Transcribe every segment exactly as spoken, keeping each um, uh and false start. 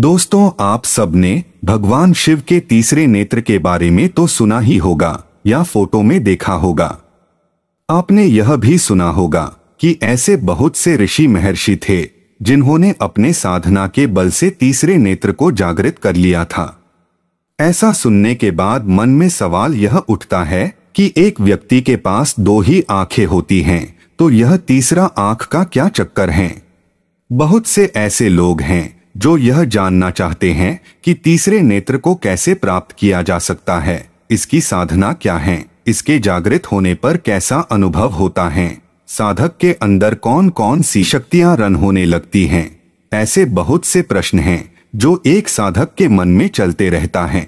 दोस्तों, आप सबने भगवान शिव के तीसरे नेत्र के बारे में तो सुना ही होगा या फोटो में देखा होगा। आपने यह भी सुना होगा कि ऐसे बहुत से ऋषि महर्षि थे जिन्होंने अपने साधना के बल से तीसरे नेत्र को जागृत कर लिया था। ऐसा सुनने के बाद मन में सवाल यह उठता है कि एक व्यक्ति के पास दो ही आंखें होती हैं तो यह तीसरा आंख का क्या चक्कर है। बहुत से ऐसे लोग हैं जो यह जानना चाहते हैं कि तीसरे नेत्र को कैसे प्राप्त किया जा सकता है, इसकी साधना क्या है, इसके जागृत होने पर कैसा अनुभव होता है, साधक के अंदर कौन कौन सी शक्तियां रन होने लगती हैं। ऐसे बहुत से प्रश्न हैं जो एक साधक के मन में चलते रहता है।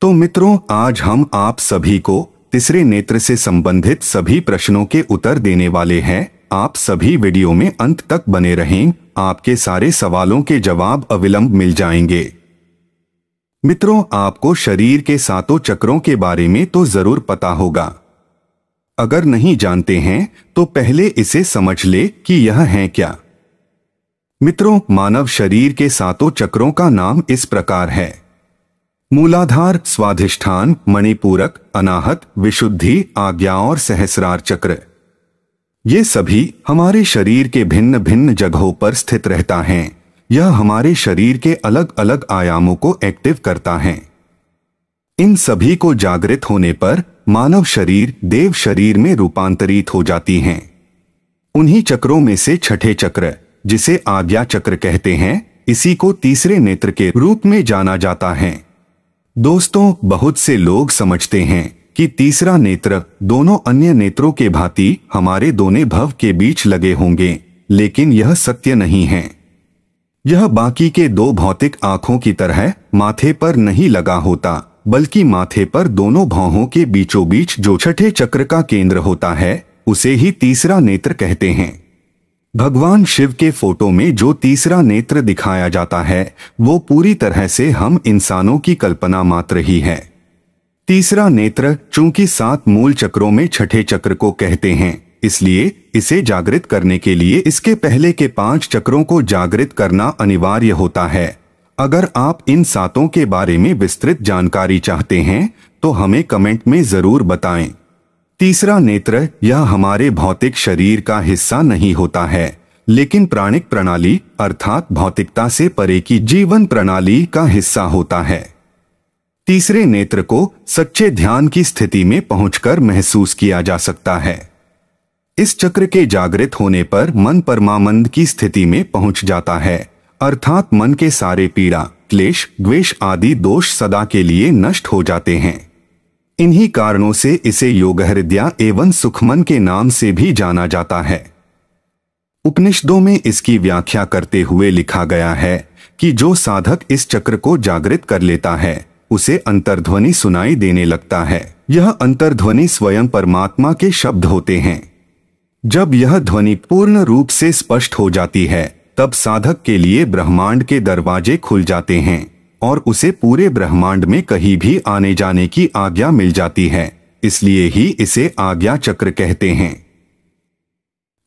तो मित्रों, आज हम आप सभी को तीसरे नेत्र से संबंधित सभी प्रश्नों के उत्तर देने वाले हैं। आप सभी वीडियो में अंत तक बने रहें, आपके सारे सवालों के जवाब अविलंब मिल जाएंगे। मित्रों, आपको शरीर के सातों चक्रों के बारे में तो जरूर पता होगा। अगर नहीं जानते हैं तो पहले इसे समझ ले कि यह है क्या। मित्रों, मानव शरीर के सातों चक्रों का नाम इस प्रकार है: मूलाधार, स्वाधिष्ठान, मणिपूरक, अनाहत, विशुद्धि, आज्ञा और सहस्रार चक्र। ये सभी हमारे शरीर के भिन्न भिन्न जगहों पर स्थित रहता है। यह हमारे शरीर के अलग अलग आयामों को एक्टिव करता है। इन सभी को जागृत होने पर मानव शरीर देव शरीर में रूपांतरित हो जाती हैं। उन्हीं चक्रों में से छठे चक्र, जिसे आज्ञा चक्र कहते हैं, इसी को तीसरे नेत्र के रूप में जाना जाता है। दोस्तों, बहुत से लोग समझते हैं कि तीसरा नेत्र दोनों अन्य नेत्रों के भांति हमारे दोनों भव के बीच लगे होंगे, लेकिन यह सत्य नहीं है। यह बाकी के दो भौतिक आंखों की तरह माथे पर नहीं लगा होता, बल्कि माथे पर दोनों भौहों के बीचों बीच जो छठे चक्र का केंद्र होता है, उसे ही तीसरा नेत्र कहते हैं। भगवान शिव के फोटो में जो तीसरा नेत्र दिखाया जाता है वो पूरी तरह से हम इंसानों की कल्पना मात्र ही है। तीसरा नेत्र चूंकि सात मूल चक्रों में छठे चक्र को कहते हैं, इसलिए इसे जागृत करने के लिए इसके पहले के पांच चक्रों को जागृत करना अनिवार्य होता है। अगर आप इन सातों के बारे में विस्तृत जानकारी चाहते हैं तो हमें कमेंट में जरूर बताएं। तीसरा नेत्र यह हमारे भौतिक शरीर का हिस्सा नहीं होता है, लेकिन प्राणिक प्रणाली अर्थात भौतिकता से परे की जीवन प्रणाली का हिस्सा होता है। तीसरे नेत्र को सच्चे ध्यान की स्थिति में पहुंचकर महसूस किया जा सकता है। इस चक्र के जागृत होने पर मन परमानंद की स्थिति में पहुंच जाता है, अर्थात मन के सारे पीड़ा, क्लेश, द्वेष आदि दोष सदा के लिए नष्ट हो जाते हैं। इन्हीं कारणों से इसे योगहृदया एवं सुखमन के नाम से भी जाना जाता है। उपनिषदों में इसकी व्याख्या करते हुए लिखा गया है कि जो साधक इस चक्र को जागृत कर लेता है उसे अंतर्ध्वनि सुनाई देने लगता है। यह अंतर्ध्वनि स्वयं परमात्मा के शब्द होते हैं। जब यह ध्वनि पूर्ण रूप से स्पष्ट हो जाती है तब साधक के लिए ब्रह्मांड के दरवाजे खुल जाते हैं और उसे पूरे ब्रह्मांड में कहीं भी आने जाने की आज्ञा मिल जाती है, इसलिए ही इसे आज्ञा चक्र कहते हैं।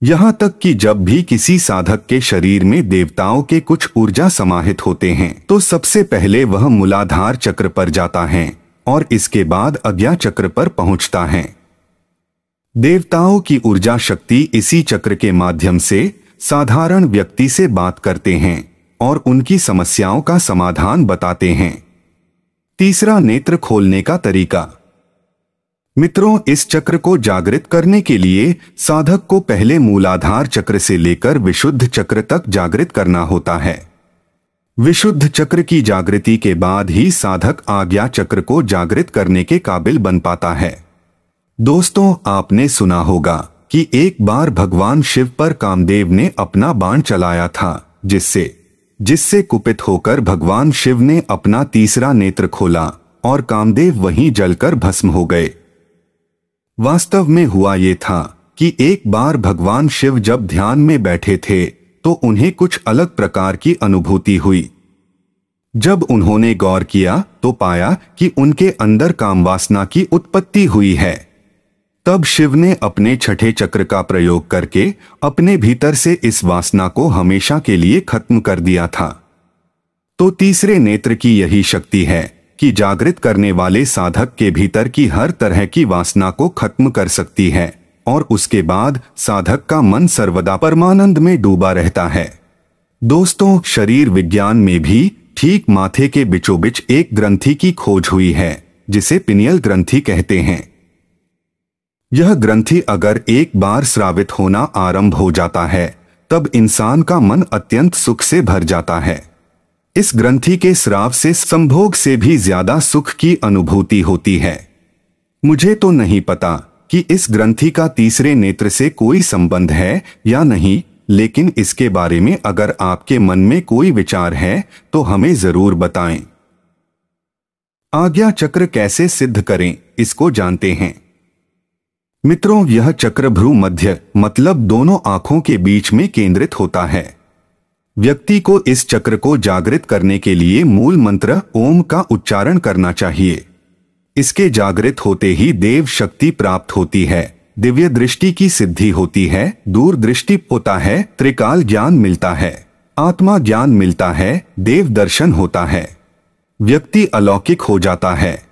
यहां तक कि जब भी किसी साधक के शरीर में देवताओं के कुछ ऊर्जा समाहित होते हैं तो सबसे पहले वह मूलाधार चक्र पर जाता है और इसके बाद आज्ञा चक्र पर पहुंचता है। देवताओं की ऊर्जा शक्ति इसी चक्र के माध्यम से साधारण व्यक्ति से बात करते हैं और उनकी समस्याओं का समाधान बताते हैं। तीसरा नेत्र खोलने का तरीका। मित्रों, इस चक्र को जागृत करने के लिए साधक को पहले मूलाधार चक्र से लेकर विशुद्ध चक्र तक जागृत करना होता है। विशुद्ध चक्र की जागृति के बाद ही साधक आज्ञा चक्र को जागृत करने के काबिल बन पाता है। दोस्तों, आपने सुना होगा कि एक बार भगवान शिव पर कामदेव ने अपना बाण चलाया था, जिससे जिससे कुपित होकर भगवान शिव ने अपना तीसरा नेत्र खोला और कामदेव वहीं जलकर भस्म हो गए। वास्तव में हुआ ये था कि एक बार भगवान शिव जब ध्यान में बैठे थे तो उन्हें कुछ अलग प्रकार की अनुभूति हुई। जब उन्होंने गौर किया तो पाया कि उनके अंदर कामवासना की उत्पत्ति हुई है। तब शिव ने अपने छठे चक्र का प्रयोग करके अपने भीतर से इस वासना को हमेशा के लिए खत्म कर दिया था। तो तीसरे नेत्र की यही शक्ति है कि जागृत करने वाले साधक के भीतर की हर तरह की वासना को खत्म कर सकती है और उसके बाद साधक का मन सर्वदा परमानंद में डूबा रहता है। दोस्तों, शरीर विज्ञान में भी ठीक माथे के बिचोबिच एक ग्रंथि की खोज हुई है जिसे पिनियल ग्रंथि कहते हैं। यह ग्रंथि अगर एक बार स्रावित होना आरंभ हो जाता है तब इंसान का मन अत्यंत सुख से भर जाता है। इस ग्रंथि के स्राव से संभोग से भी ज्यादा सुख की अनुभूति होती है। मुझे तो नहीं पता कि इस ग्रंथि का तीसरे नेत्र से कोई संबंध है या नहीं, लेकिन इसके बारे में अगर आपके मन में कोई विचार है तो हमें जरूर बताएं। आज्ञा चक्र कैसे सिद्ध करें, इसको जानते हैं। मित्रों, यह चक्र भ्रू मध्य मतलब दोनों आंखों के बीच में केंद्रित होता है। व्यक्ति को इस चक्र को जागृत करने के लिए मूल मंत्र ओम का उच्चारण करना चाहिए। इसके जागृत होते ही देव शक्ति प्राप्त होती है, दिव्य दृष्टि की सिद्धि होती है, दूर दृष्टि होता है, त्रिकाल ज्ञान मिलता है, आत्मा ज्ञान मिलता है, देव दर्शन होता है, व्यक्ति अलौकिक हो जाता है,